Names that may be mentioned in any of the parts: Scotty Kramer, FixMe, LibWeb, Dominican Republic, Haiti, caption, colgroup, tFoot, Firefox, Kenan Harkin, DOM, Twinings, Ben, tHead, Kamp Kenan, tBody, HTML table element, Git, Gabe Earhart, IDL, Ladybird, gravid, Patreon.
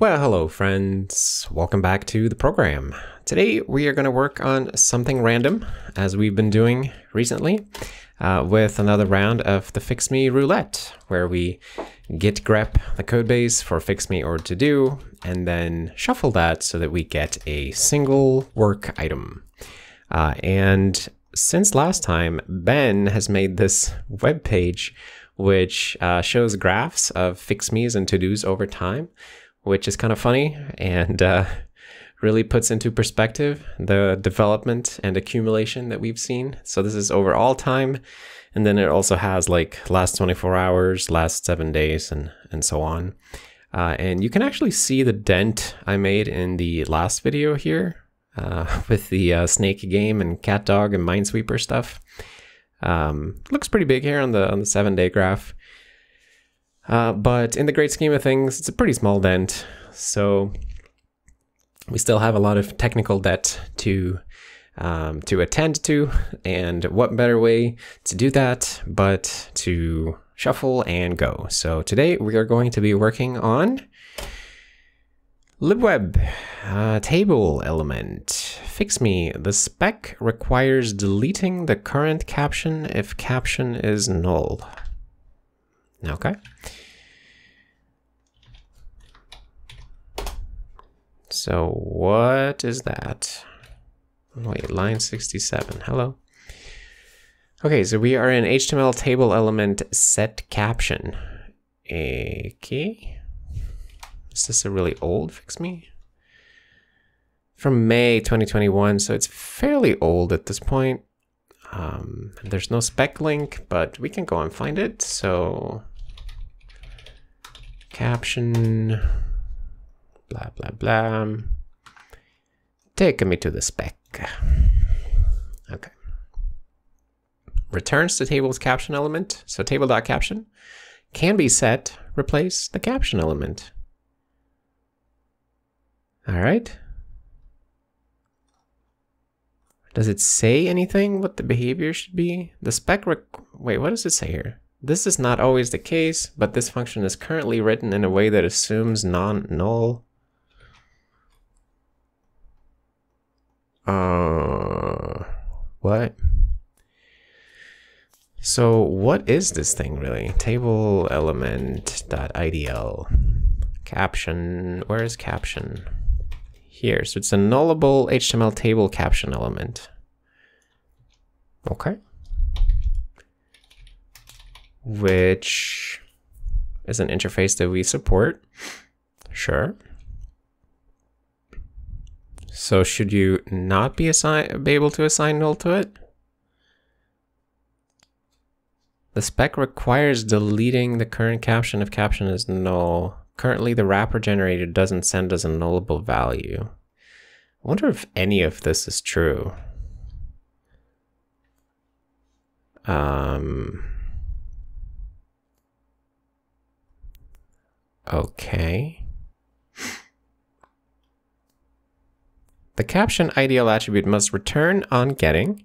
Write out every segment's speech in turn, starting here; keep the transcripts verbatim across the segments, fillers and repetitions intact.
Well, hello friends, welcome back to the program. Today we are going to work on something random, as we've been doing recently, uh, with another round of the FixMe roulette, where we git grep the codebase for FixMe or to do, and then shuffle that so that we get a single work item. Uh, and since last time, Ben has made this web page, which uh, shows graphs of FixMes and to-dos over time, which is kind of funny and uh, really puts into perspective the development and accumulation that we've seen. So this is over all time. And then it also has like last twenty-four hours, last seven days and, and so on. Uh, and you can actually see the dent I made in the last video here uh, with the uh, snake game and cat dog and minesweeper stuff. Um, looks pretty big here on the, on the seven day graph. Uh, but in the great scheme of things, it's a pretty small dent, so we still have a lot of technical debt to um, to attend to, and what better way to do that but to shuffle and go. So today we are going to be working on LibWeb, uh, table element. FixMe, the spec requires deleting the current caption if caption is null. Okay. So what is that? Wait, line sixty-seven, hello. Okay, so we are in H T M L table element set caption. Okay. Is this a really old FixMe? From May twenty twenty-one, so it's fairly old at this point. Um, there's no spec link, but we can go and find it. So caption, blah, blah, blah. Take me to the spec. Okay. Returns to table's caption element. So table.caption can be set, replace the caption element. All right. Does it say anything what the behavior should be? The spec rec, wait, what does it say here? This is not always the case, but this function is currently written in a way that assumes non-null. Uh, what? So what is this thing really? Table element.idl. Caption, where is caption? Here, so it's a nullable H T M L table caption element. Okay. Which is an interface that we support. Sure. So should you not be assign be able to assign null to it? The spec requires deleting the current caption if caption is null. Currently, the wrapper generator doesn't send us a nullable value. I wonder if any of this is true. Um, okay. The caption I D L attribute must return on getting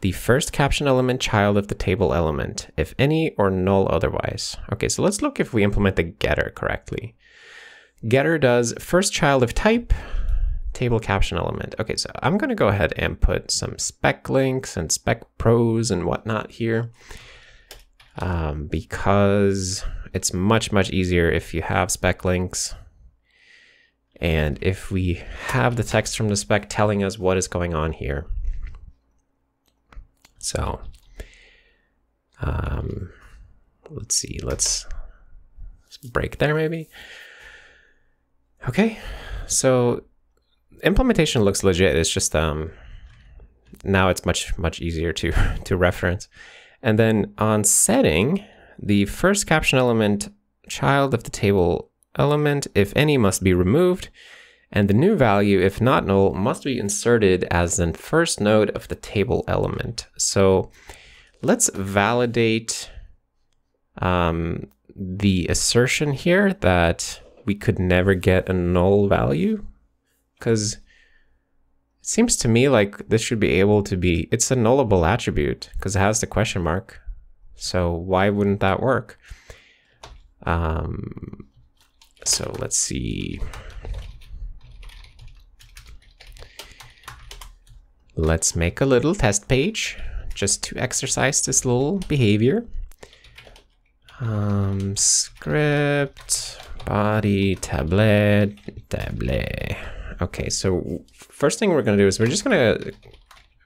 the first caption element child of the table element, if any or null otherwise. Okay, so let's look if we implement the getter correctly. Getter does first child of type, table caption element. Okay, so I'm gonna go ahead and put some spec links and spec pros and whatnot here, um, because it's much, much easier if you have spec links. And if we have the text from the spec telling us what is going on here. So um, let's see, let's, let's break there maybe. Okay, so implementation looks legit. It's just um, now it's much, much easier to, to reference. And then on setting, the first caption element child of the table element, if any, must be removed. And the new value, if not null, must be inserted as the first node of the table element. So let's validate um, the assertion here that we could never get a null value, because it seems to me like this should be able to be, it's a nullable attribute because it has the question mark. So why wouldn't that work? Um, So let's see. Let's make a little test page just to exercise this little behavior. Um, script, body, tablet, tablet. Okay, so first thing we're gonna do is we're just gonna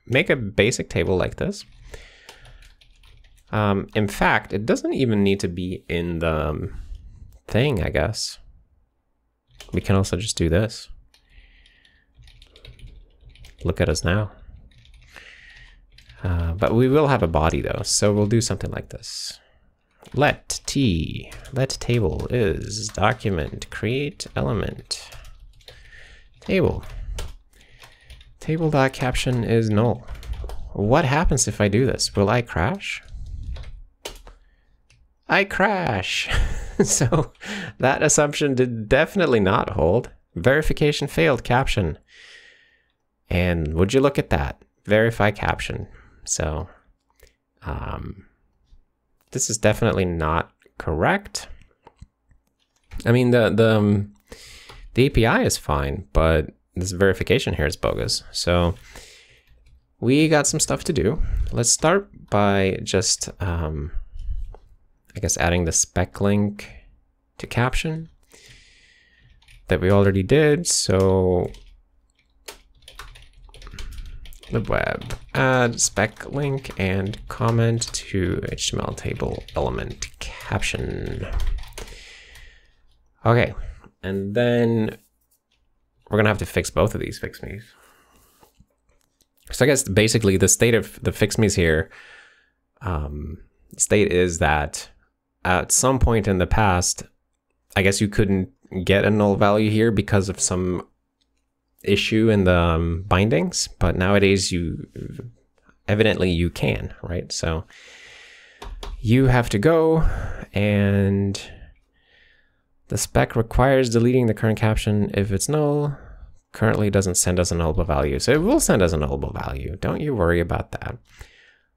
make a basic table like this. Um, in fact, it doesn't even need to be in the thing, I guess. We can also just do this. Look at us now. Uh, but we will have a body though, so we'll do something like this. Let t, let table is document create element table. Table.caption is null. What happens if I do this? Will I crash? I crash. So that assumption did definitely not hold. Verification failed caption. And would you look at that? Verify caption. So um, this is definitely not correct. I mean, the, the, um, the A P I is fine, but this verification here is bogus. So we got some stuff to do. Let's start by just, um, I guess, adding the spec link to caption that we already did. So LibWeb add spec link and comment to H T M L table element caption. Okay, and then we're gonna have to fix both of these FixMes. So I guess basically the state of the FixMes here, um, state is that at some point in the past, I guess you couldn't get a null value here because of some issue in the um, bindings, but nowadays you evidently you can, right? So you have to go, and the spec requires deleting the current caption if it's null. Currently doesn't send us a nullable value, so it will send us a nullable value. Don't you worry about that.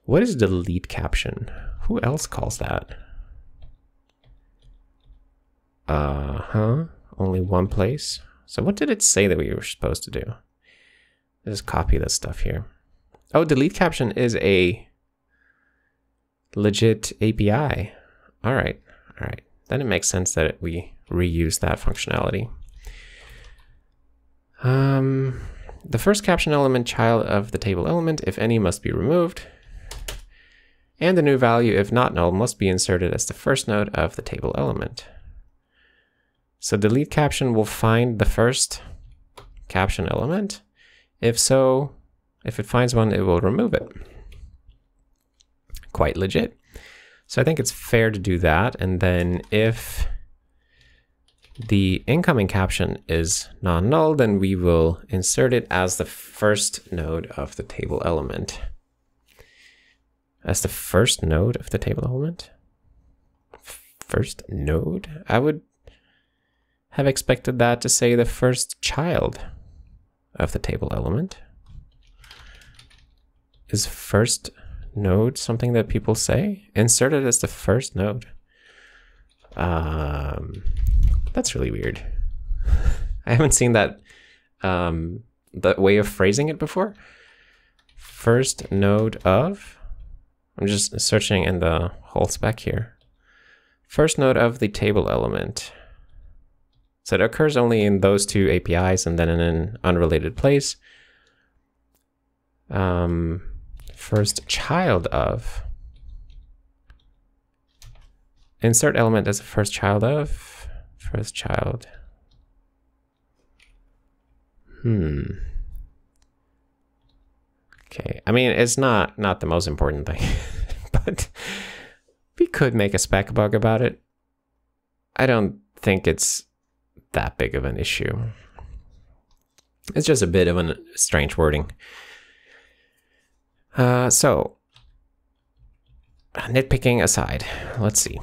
What is delete caption? Who else calls that? Uh-huh, only one place. So what did it say that we were supposed to do? Let's just copy this stuff here. Oh, delete caption is a legit A P I. All right, all right. Then it makes sense that it, we reuse that functionality. Um, the first caption element child of the table element, if any, must be removed. And the new value, if not null, must be inserted as the first node of the table element. So delete caption will find the first caption element. If so, if it finds one, it will remove it. Quite legit. So I think it's fair to do that. And then if the incoming caption is non-null, then we will insert it as the first node of the table element. As the first node of the table element? First node? I would have expected that to say the first child of the table element. Is first node something that people say? Insert it as the first node. Um, that's really weird. I haven't seen that, um, that way of phrasing it before. First node of, I'm just searching in the whole spec here. First node of the table element. So it occurs only in those two A P Is and then in an unrelated place. Um, first child of. Insert element as a first child of. First child. Hmm. Okay. I mean, it's not, not the most important thing, but we could make a spec bug about it. I don't think it's that big of an issue. It's just a bit of a strange wording. Uh, so, nitpicking aside, let's see.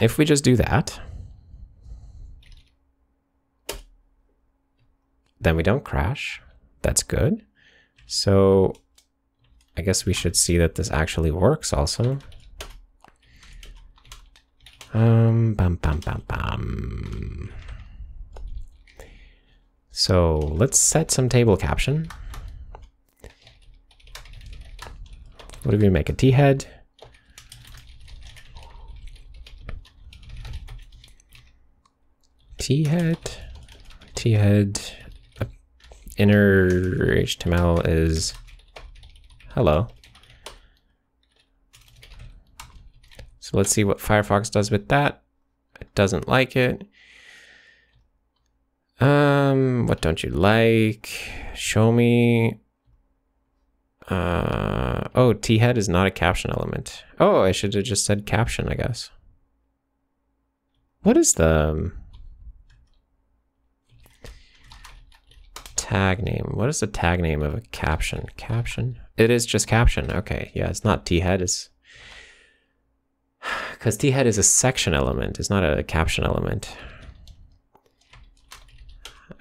If we just do that, then we don't crash. That's good. So, I guess we should see that this actually works also. Um, bam, bam, bam, bam. So let's set some table caption. What are we gonna make? A tHead? tHead? tHead inner H T M L is hello. So let's see what Firefox does with that. It doesn't like it. Um, what don't you like? Show me. Uh, oh, tHead is not a caption element. Oh, I should have just said caption, I guess. What is the um, tag name? What is the tag name of a caption? Caption? It is just caption. Okay, yeah, it's not tHead. It's because tHead is a section element. It's not a caption element.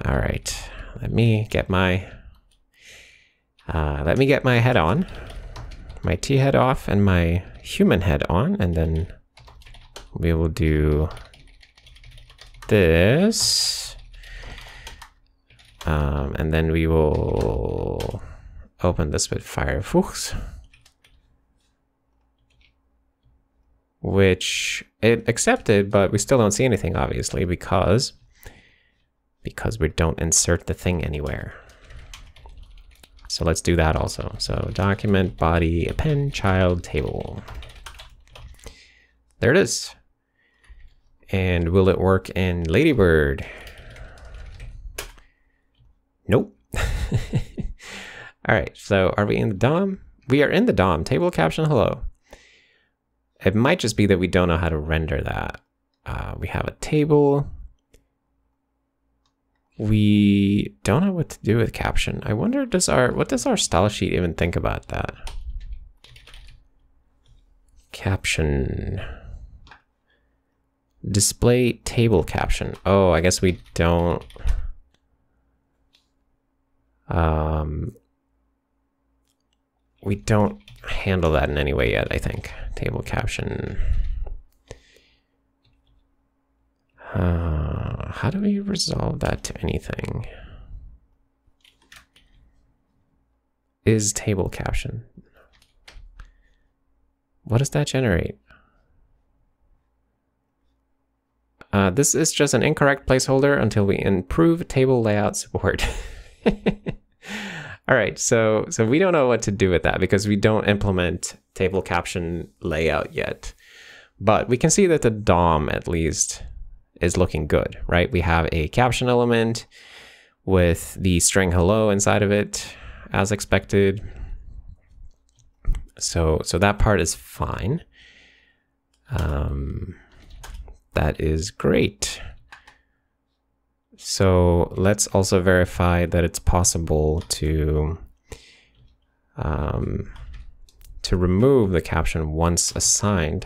All right, let me get my uh, let me get my head on, my tHead off, and my human head on, and then we will do this, um, and then we will open this with Firefox, which it accepted, but we still don't see anything, obviously, because. because we don't insert the thing anywhere. So let's do that also. So document body append child table. There it is. And will it work in Ladybird? Nope. All right, so are we in the D O M? We are in the D O M, table caption hello. It might just be that we don't know how to render that. Uh, we have a table. We don't know what to do with caption. I wonder, does our what does our style sheet even think about that? Caption. Display table caption. Oh, I guess we don't. Um, we don't handle that in any way yet, I think. Table caption. Uh, how do we resolve that to anything? Is table caption. What does that generate? Uh, this is just an incorrect placeholder until we improve table layout support. All right, so so we don't know what to do with that because we don't implement table caption layout yet. But we can see that the D O M at least is looking good, right? We have a caption element with the string hello inside of it as expected. So, so that part is fine. Um, that is great. So let's also verify that it's possible to, um, to remove the caption once assigned.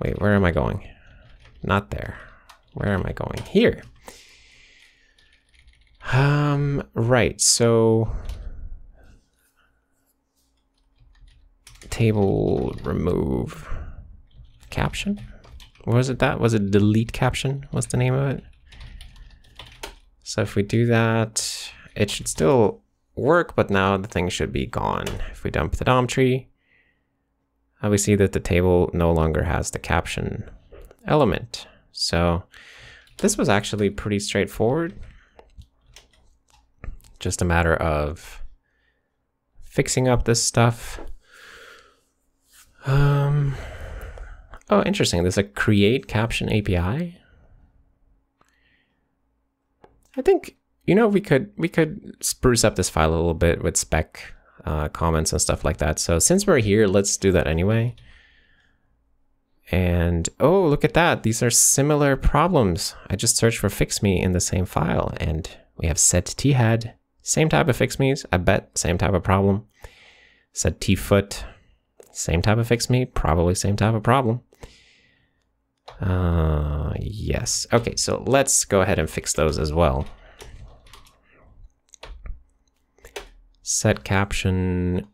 Wait, where am I going? Not there. Where am I going? Here. Um, right, so table remove caption. Was it that? Was it delete caption? What's the name of it? So if we do that, it should still work, but now the thing should be gone. If we dump the D O M tree, uh, we see that the table no longer has the caption element. So this was actually pretty straightforward. Just a matter of fixing up this stuff. Um, oh, interesting. There's a create caption A P I. I think, you know, we could we could spruce up this file a little bit with spec uh, comments and stuff like that. So since we're here, let's do that anyway. And oh, look at that. These are similar problems. I just searched for FixMe in the same file and we have set tHead, same type of FixMes, I bet, same type of problem. Set tFoot, same type of FixMe, probably same type of problem. Uh, yes. Okay, so let's go ahead and fix those as well. Set caption,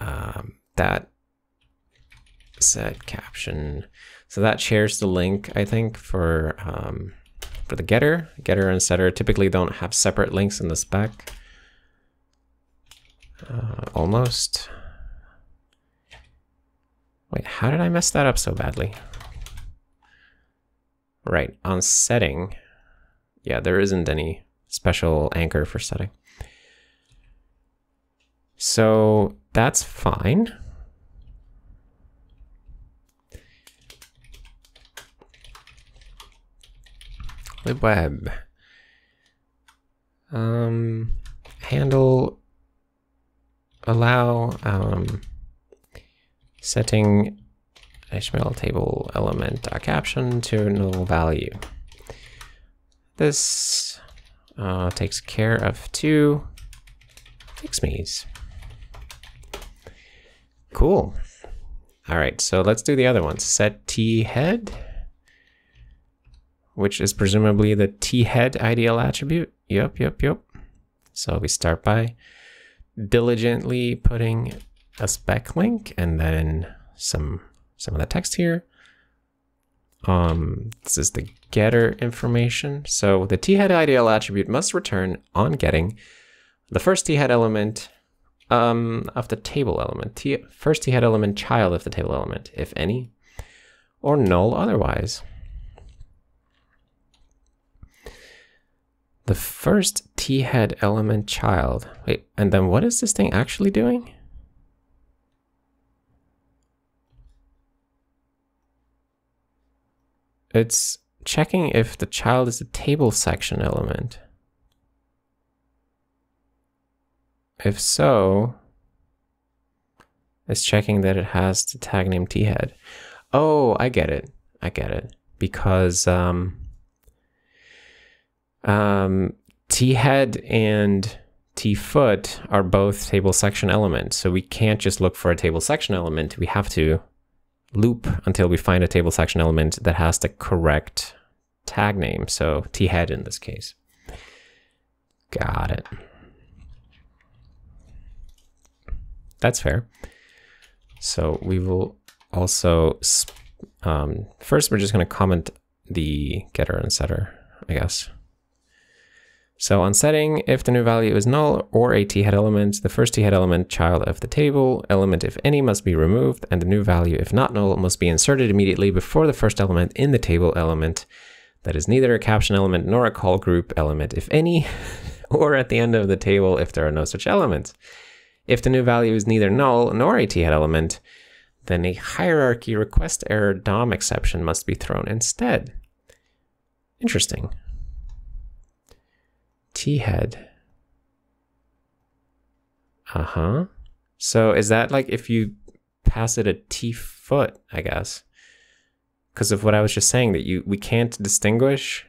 um, that set caption. So that shares the link, I think, for um, for the getter. Getter and setter typically don't have separate links in the spec. Uh, almost. Wait, how did I mess that up so badly? Right, on setting, yeah, there isn't any special anchor for setting. So that's fine. LibWeb. Um, handle, allow, um, setting H T M L table element caption to null value. This uh, takes care of two FixMes. Cool. All right, so let's do the other one. Set tHead, which is presumably the tHead I D L attribute. Yep, yep, yep. So we start by diligently putting a spec link and then some some of the text here. Um, this is the getter information. So the tHead I D L attribute must return on getting the first tHead element um, of the table element, T first tHead element child of the table element, if any, or null otherwise. The first tHead element child. Wait, and then what is this thing actually doing? It's checking if the child is a table section element. If so, it's checking that it has the tag name tHead. Oh, I get it. I get it. Because um, um, tHead and tFoot are both table section elements. So we can't just look for a table section element. We have to loop until we find a table section element that has the correct tag name. So tHead in this case. Got it. That's fair. So we will also, um, first we're just going to comment the getter and setter, I guess. So on setting, if the new value is null or a tHead element, the first tHead element child of the table element, if any, must be removed, and the new value, if not null, must be inserted immediately before the first element in the table element that is neither a caption element nor a colgroup element, if any, or at the end of the table if there are no such elements. If the new value is neither null nor a tHead element, then a hierarchy request error D O M exception must be thrown instead. Interesting. tHead. Uh-huh. So is that like if you pass it a tFoot, I guess? Because of what I was just saying, that you we can't distinguish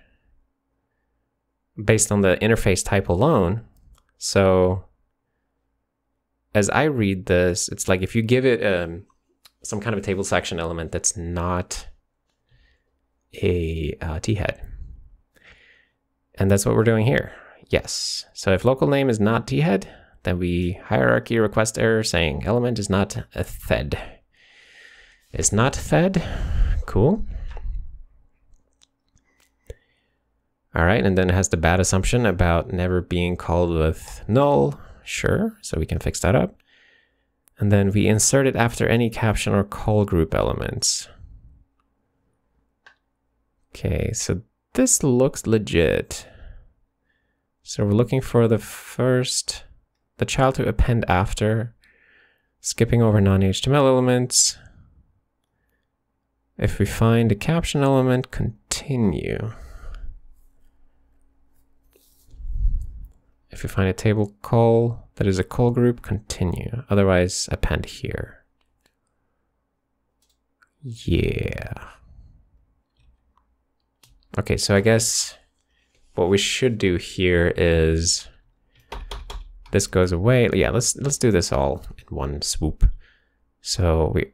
based on the interface type alone. So as I read this, it's like if you give it um, some kind of a table section element that's not a uh, tHead. And that's what we're doing here. Yes. So if local name is not tHead, then we hierarchy request error saying element is not a thed. It's not thed. Cool. All right. And then it has the bad assumption about never being called with null. Sure. So we can fix that up. And then we insert it after any caption or call group elements. Okay. So this looks legit. So we're looking for the first, the child to append after, skipping over non-H T M L elements. If we find a caption element, continue. If we find a table call that is a call group, continue. Otherwise, append here. Yeah. Okay, so I guess what we should do here is this goes away. Yeah, let's let's do this all in one swoop. So we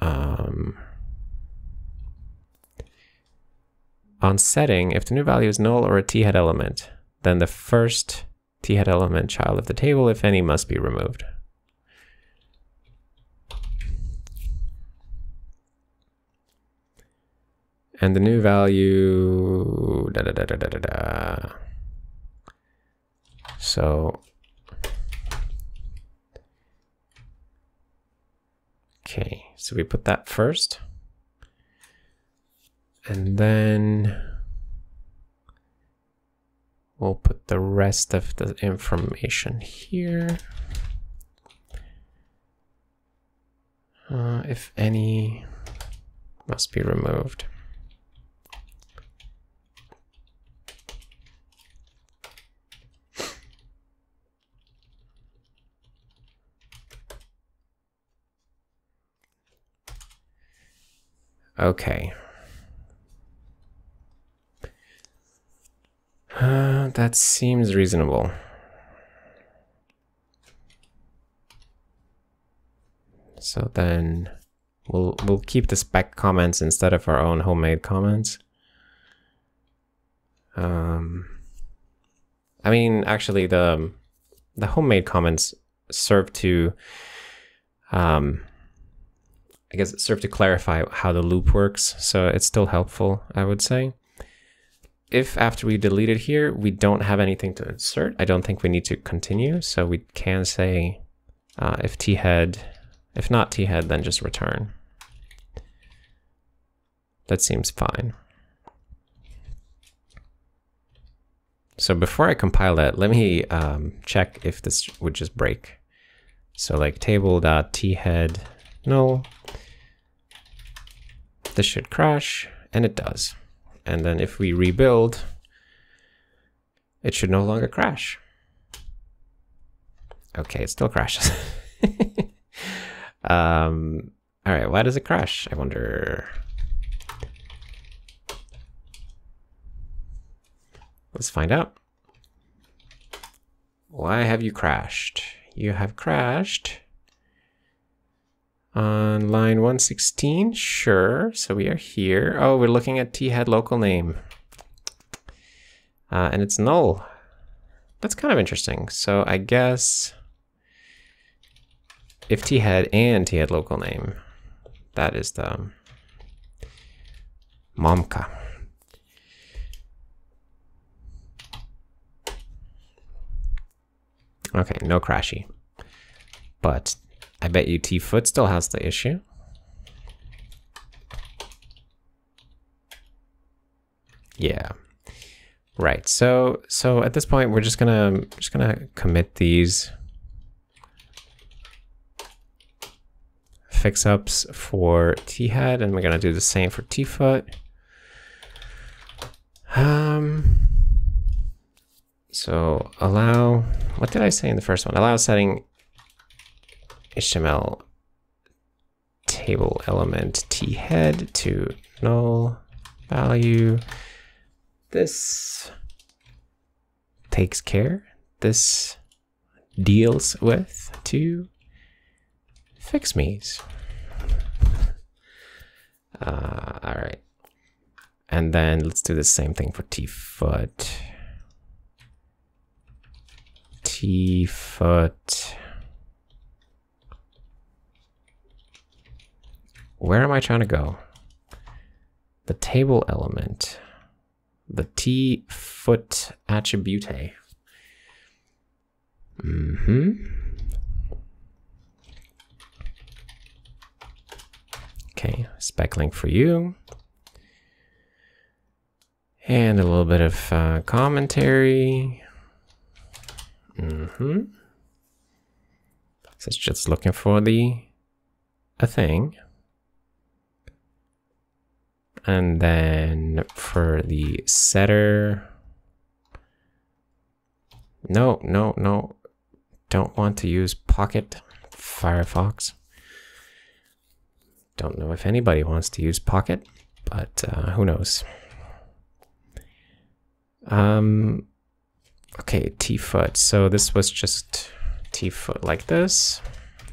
um, on setting, if the new value is null or a tHead element, then the first tHead element child of the table, if any, must be removed. and the new value da, da, da, da, da, da, da. So okay, so we put that first, and then we'll put the rest of the information here, uh, if any must be removed. Okay. Uh, that seems reasonable. So then we'll we'll keep the spec comments instead of our own homemade comments. Um, I mean, actually, the the homemade comments serve to um. I guess it served to clarify how the loop works, so it's still helpful, I would say. If after we delete it here, we don't have anything to insert, I don't think we need to continue, so we can say uh, if tHead, if not tHead, then just return. That seems fine. So before I compile that, let me um, check if this would just break. So like table.tHead null. This should crash, and it does. And then if we rebuild, it should no longer crash. Okay, it still crashes. um, all right, why does it crash? I wonder. Let's find out. Why have you crashed? You have crashed on line one sixteen, sure, so we are here. Oh, we're looking at tHead local name. Uh, and it's null. That's kind of interesting. So I guess if tHead and tHead local name, that is the momka. Okay, no crashy. But I bet you tFoot still has the issue. Yeah, right. So so at this point we're just gonna just gonna commit these fix ups for tHead, and we're gonna do the same for tFoot. Um. So allow. What did I say in the first one? Allow setting H T M L table element tHead to null value. This takes care. This deals with two FixMes. Uh, all right. And then let's do the same thing for tFoot. tFoot. Where am I trying to go? The table element, the tFoot attribute. Mm-hmm. Okay, spec link for you. And a little bit of uh, commentary. Mm-hmm. So it's just looking for the, a thing. And then for the setter, no, no, no, don't want to use Pocket Firefox. Don't know if anybody wants to use Pocket, but uh, who knows. Um, okay, tFoot. So this was just tFoot like this.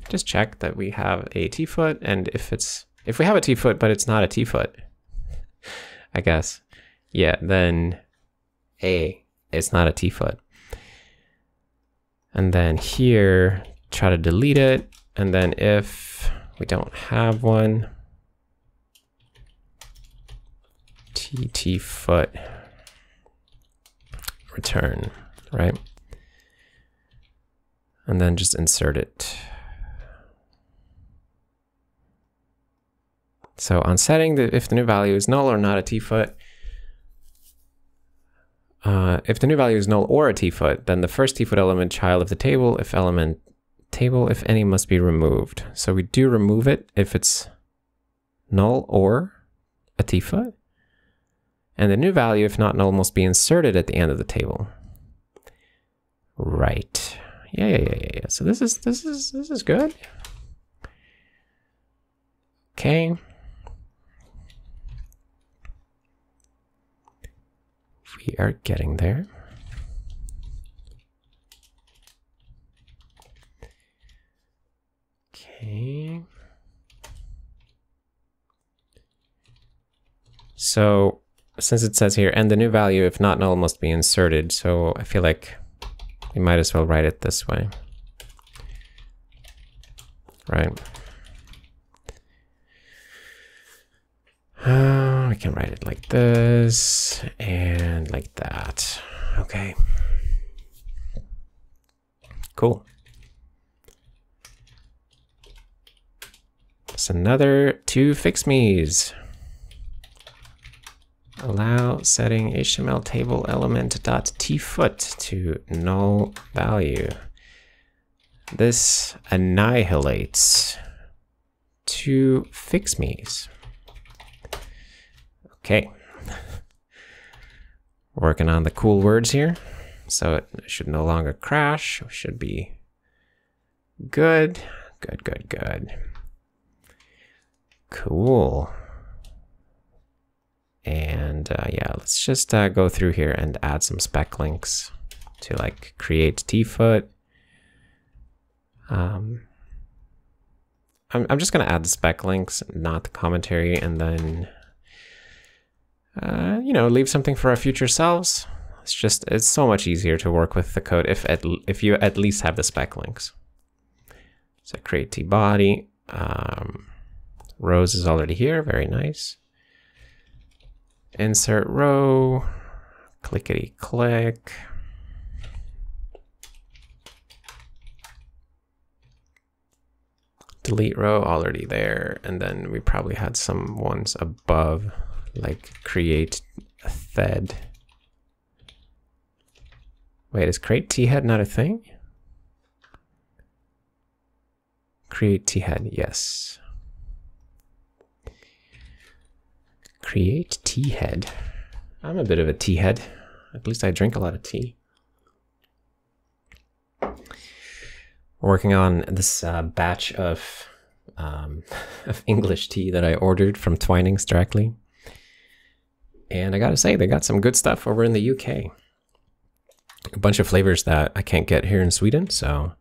Just check that we have a tFoot, and if it's if we have a tFoot, but it's not a tFoot, I guess. Yeah, then A, it's not a tFoot. And then here, try to delete it. And then if we don't have one, tfoot return, right? And then just insert it. So on setting the, if the new value is null or not a tfoot, uh, if the new value is null or a tfoot, then the first tfoot element child of the table if element table if any must be removed. So we do remove it if it's null or a tfoot, and the new value if not null must be inserted at the end of the table. Right? Yeah, yeah, yeah, yeah. yeah. So this is this is this is good. Okay. We are getting there. Okay. So since it says here, and the new value, if not null, must be inserted. So I feel like we might as well write it this way. Right. Uh, we can write it like this and like that. Okay. Cool. It's another two FixMes. Allow setting H T M L table element dot tfoot to null value. This annihilates two FixMes. Okay, working on the cool words here, so it should no longer crash. It should be good, good, good, good. Cool. And uh, yeah, let's just uh, go through here and add some spec links to like create tfoot. Um, I'm, I'm just gonna add the spec links, not the commentary, and then uh, you know, leave something for our future selves. It's just it's so much easier to work with the code if at if you at least have the spec links. So create tBody. Um, rows is already here. Very nice. Insert row, clickety click. Delete row already there. And then we probably had some ones above, like create a tHead. Wait, is create tHead not a thing? Create tHead, yes. Create tHead. I'm a bit of a tHead. At least I drink a lot of tea. Working on this uh, batch of, um, of English tea that I ordered from Twinings directly. And I gotta say, they got some good stuff over in the U K. A bunch of flavors that I can't get here in Sweden. So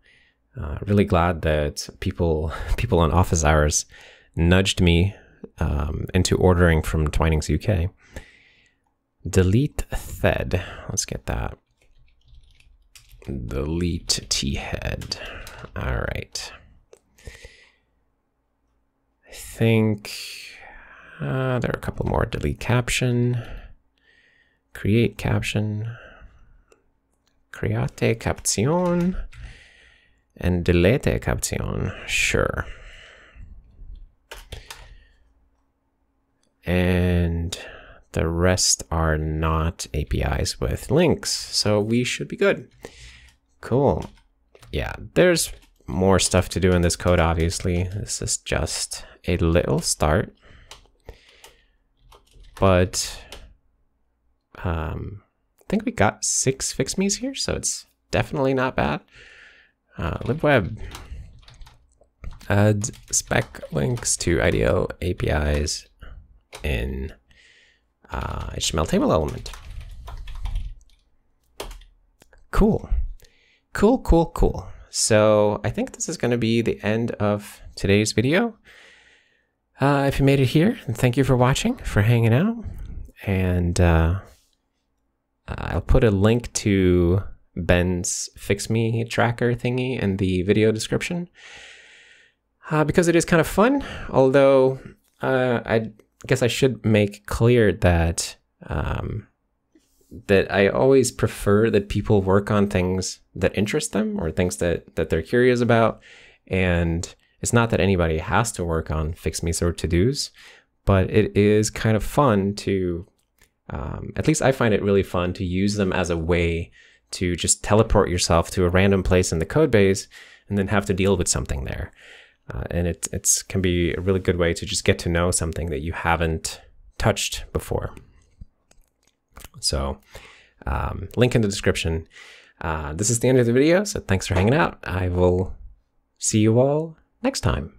uh, really glad that people, people on office hours nudged me Um, into ordering from Twinings U K. Delete tHead. Let's get that. Delete tHead. All right. I think uh, there are a couple more. Delete caption. Create caption. Create caption. And delete caption. Sure. And the rest are not A P Is with links, so we should be good. Cool. Yeah, there's more stuff to do in this code, obviously. This is just a little start, but um, I think we got six FixMes here, so it's definitely not bad. Uh, LibWeb, add spec links to I D L A P Is in uh, H T M L table element. Cool, cool, cool, cool. So I think this is going to be the end of today's video. Uh, if you made it here, thank you for watching, for hanging out. And uh, I'll put a link to Ben's FixMe tracker thingy in the video description uh, because it is kind of fun, although uh, I guess I should make clear that um, that I always prefer that people work on things that interest them or things that, that they're curious about. And it's not that anybody has to work on FixMe's or to-dos, but it is kind of fun to, um, at least I find it really fun to use them as a way to just teleport yourself to a random place in the code base and then have to deal with something there. Uh, and it it's, can be a really good way to just get to know something that you haven't touched before. So um, link in the description. Uh, this is the end of the video, so thanks for hanging out. I will see you all next time.